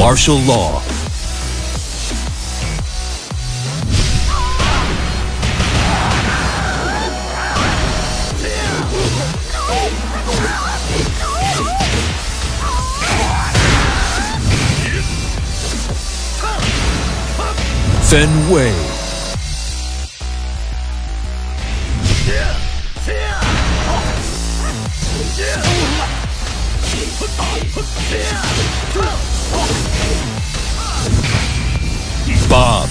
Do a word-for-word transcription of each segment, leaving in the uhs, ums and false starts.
martial law. Fen Wei. Bob.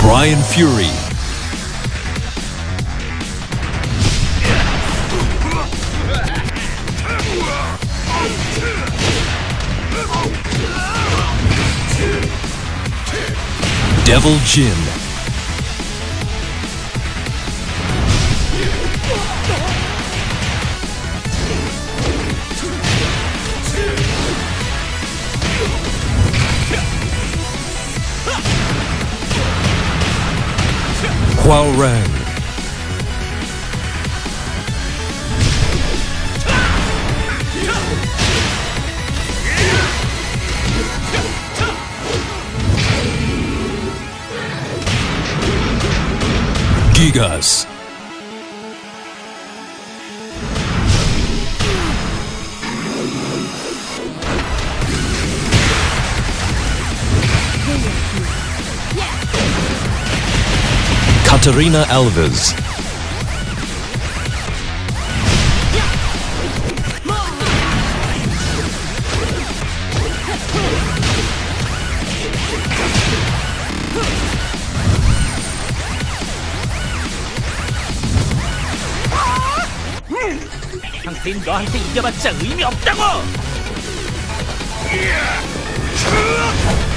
Brian Fury. Devil Jin. Qual Ren. Gigas. Tarina Alves. 당신 너한테 이겨봤자 의미 없다고!